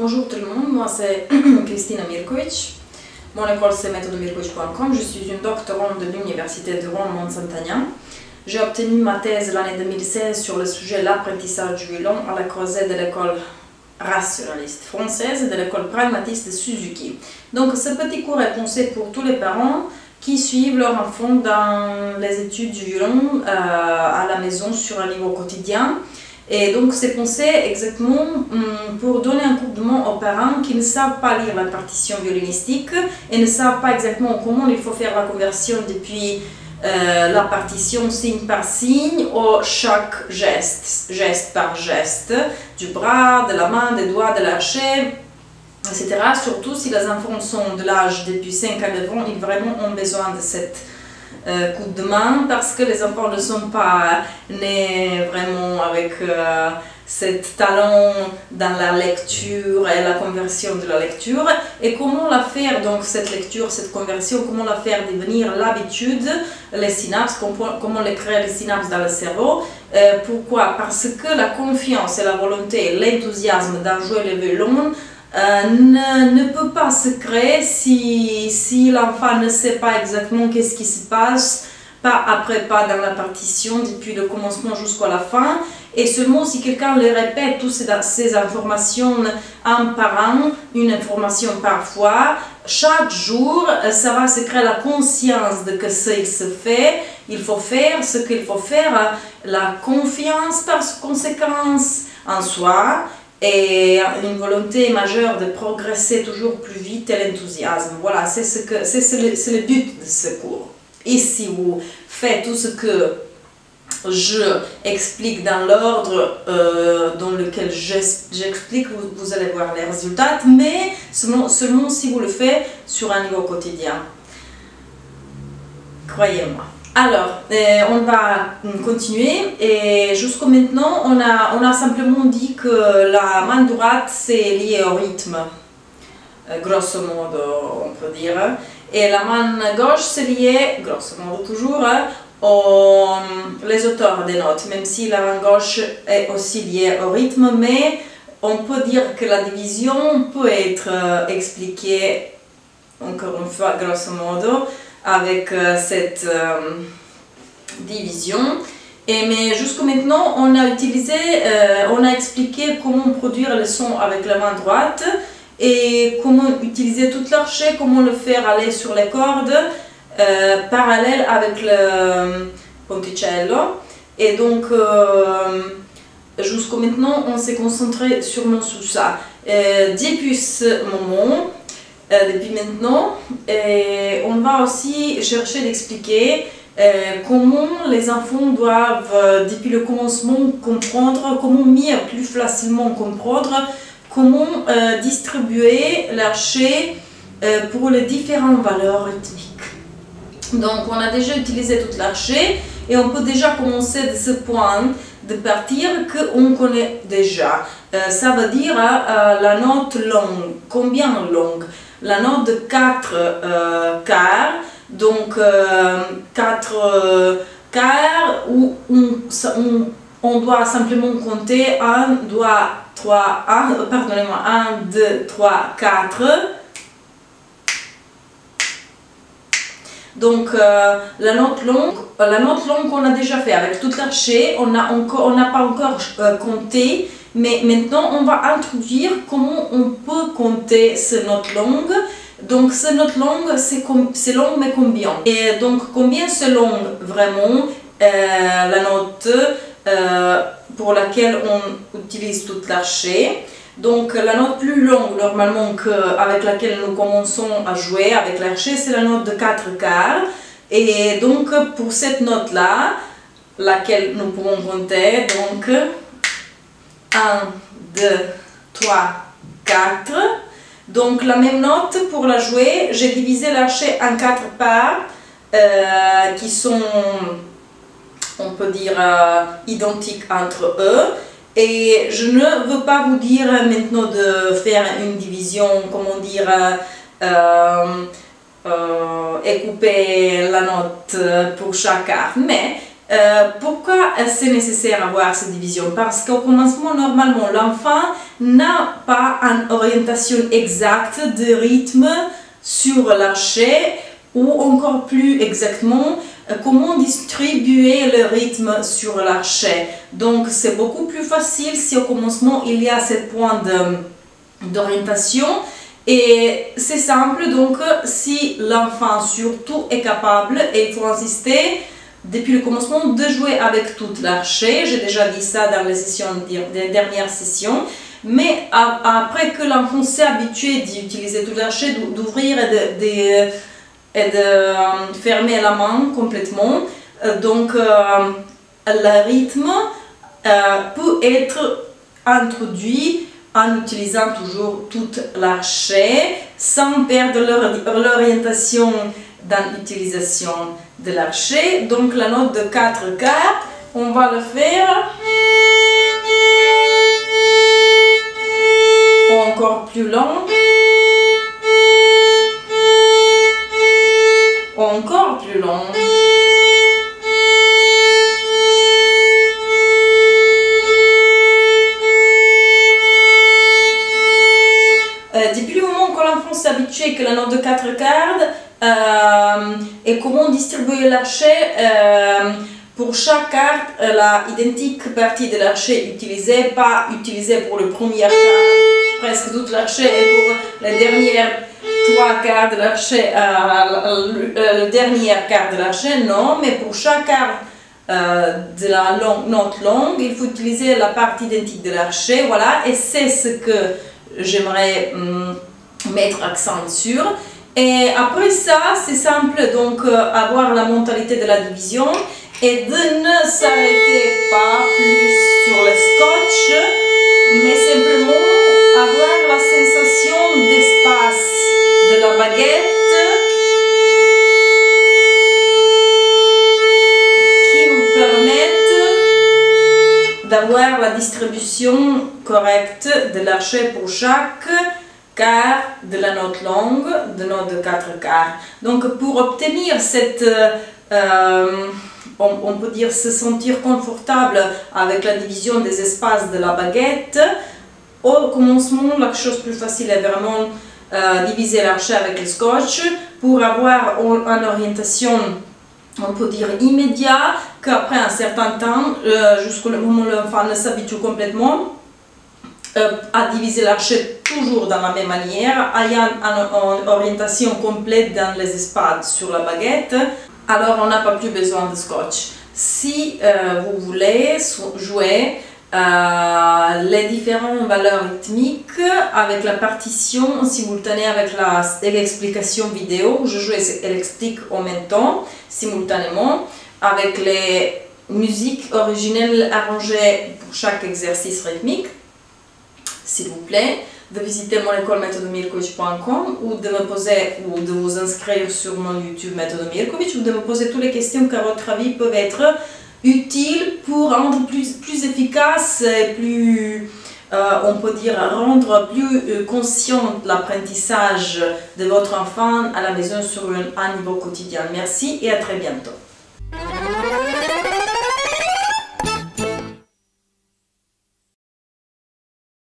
Bonjour tout le monde, moi c'est Christina Mirkovic, mon école c'est methodomirkovic.com, je suis une doctorante de l'université de Rouen-Mont-Saint-Aignan. J'ai obtenu ma thèse l'année 2016 sur le sujet l'apprentissage violent à la croisée de l'école rationaliste française et de l'école pragmatiste de Suzuki. Donc ce petit cours est pensé pour tous les parents qui suivent leur enfant dans les études du violon à la maison sur un niveau quotidien. Et donc c'est pensé exactement pour donner un coup de main aux parents qui ne savent pas lire la partition violinistique et ne savent pas exactement comment il faut faire la conversion depuis la partition signe par signe ou chaque geste par geste, du bras, de la main, des doigts, de la chèvre, etc. Surtout si les enfants sont de l'âge depuis 5 à 9 ans, ils vraiment ont besoin de cette coup de main parce que les enfants ne sont pas nés vraiment avec cet talent dans la lecture et la conversion de la lecture. Et comment la faire donc cette lecture, cette conversion, comment la faire devenir l'habitude, les synapses, comment les créer les synapses dans le cerveau. Pourquoi? Parce que la confiance et la volonté et l'enthousiasme d'un joueur le violon ne peut pas se créer si l'enfant ne sait pas exactement qu'est-ce qui se passe pas après pas dans la partition depuis le commencement jusqu'à la fin, et seulement si quelqu'un le répète toutes ces informations un par un, une information parfois chaque jour, ça va se créer la conscience de que ce qu'il se fait, il faut faire ce qu'il faut faire, la confiance par conséquence en soi et une volonté majeure de progresser toujours plus vite et l'enthousiasme. Voilà, c'est le but de ce cours. Et si vous faites tout ce que je explique dans l'ordre dans lequel j'explique, vous allez voir les résultats, mais seulement si vous le faites sur un niveau quotidien. Croyez-moi. Alors, on va continuer et jusqu'à maintenant, on a simplement dit que la main droite c'est lié au rythme, grosso modo on peut dire, et la main gauche c'est lié, grosso modo toujours, aux auteurs des notes, même si la main gauche est aussi liée au rythme, mais on peut dire que la division peut être expliquée, encore une fois, grosso modo, avec cette division. Mais jusqu'à maintenant, on a expliqué comment produire le son avec la main droite et comment utiliser toute l'archet, comment le faire aller sur les cordes parallèles avec le ponticello. Et donc, jusqu'à maintenant, on s'est concentré sûrement sur ça. Depuis ce moment, depuis maintenant, on va aussi chercher d'expliquer comment les enfants doivent, depuis le commencement, comprendre, comment mieux, plus facilement comprendre, comment distribuer l'archet pour les différentes valeurs rythmiques. Donc on a déjà utilisé tout l'archet et on peut déjà commencer de ce point de partir qu'on connaît déjà. Ça veut dire la note longue, combien longue? La note de 4 quarts, donc 4 quarts où on doit simplement compter 1, 2, 3, 4. Donc la note longue qu'on a déjà fait avec tout l'archet, on n'a pas encore compté. Mais maintenant, on va introduire comment on peut compter ces notes longues. Donc, ces notes longues, c'est long, mais combien? Et donc, combien c'est long vraiment la note pour laquelle on utilise tout l'archet? Donc, la note plus longue, normalement, avec laquelle nous commençons à jouer avec l'archet, c'est la note de 4 quarts. Et donc, pour cette note-là, laquelle nous pouvons compter, donc 1, 2, 3, 4. Donc la même note pour la jouer, j'ai divisé l'archet en 4 parts qui sont, on peut dire, identiques entre eux. Et je ne veux pas vous dire maintenant de faire une division, comment dire, et couper la note pour chaque quart. Mais Pourquoi c'est nécessaire d'avoir cette division? Parce qu'au commencement, normalement, l'enfant n'a pas une orientation exacte de rythme sur l'archet ou encore plus exactement comment distribuer le rythme sur l'archet. Donc c'est beaucoup plus facile si au commencement il y a ce point d'orientation. Et c'est simple, donc si l'enfant surtout est capable, et il faut insister depuis le commencement de jouer avec toute l'archet, j'ai déjà dit ça dans les dernières sessions, mais après que l'enfant s'est habitué d'utiliser toute l'archet, d'ouvrir et de fermer la main complètement, donc le rythme peut être introduit en utilisant toujours toute l'archet, sans perdre l'orientation dans l'utilisation de l'archet. Donc la note de 4 quarts, on va le faire encore plus long, encore plus long. Depuis le moment où l'enfant s'est habitué que la note de 4 quarts et comment distribuer l'archet, pour chaque carte, la identique partie de l'archet utilisée, pas utilisée pour le premier quart, presque toute l'archet, et pour les dernières 3 quarts de l'archet, le dernier quart de l'archet, non, mais pour chaque quart de la note longue, il faut utiliser la partie identique de l'archet, voilà, et c'est ce que j'aimerais mettre accent sur. Et après ça, c'est simple, donc avoir la mentalité de la division et de ne s'arrêter pas plus sur le scotch, mais simplement avoir la sensation d'espace de la baguette qui nous permettent d'avoir la distribution correcte de l'archet pour chaque quart de la note longue, de note de 4 quarts. Donc pour obtenir cette, on peut dire se sentir confortable avec la division des espaces de la baguette, au commencement la chose plus facile est vraiment diviser l'archet avec le scotch pour avoir une orientation, on peut dire immédiate, qu'après un certain temps, jusqu'au moment où l'enfant ne s'habitue complètement à diviser l'archet toujours dans la même manière, ayant une orientation complète dans les espaces sur la baguette, alors on n'a pas plus besoin de scotch. Si vous voulez jouer les différentes valeurs rythmiques avec la partition simultanée avec l'explication vidéo, je joue et l'explique en même temps, simultanément, avec les musiques originelles arrangées pour chaque exercice rythmique. S'il vous plaît, de visiter mon école methodomirkovic.com ou de me poser ou de vous inscrire sur mon YouTube methodomirkovic ou de me poser toutes les questions qui à votre avis peuvent être utile pour rendre plus efficace, plus, on peut dire, rendre plus conscient l'apprentissage de votre enfant à la maison sur un niveau quotidien. Merci et à très bientôt.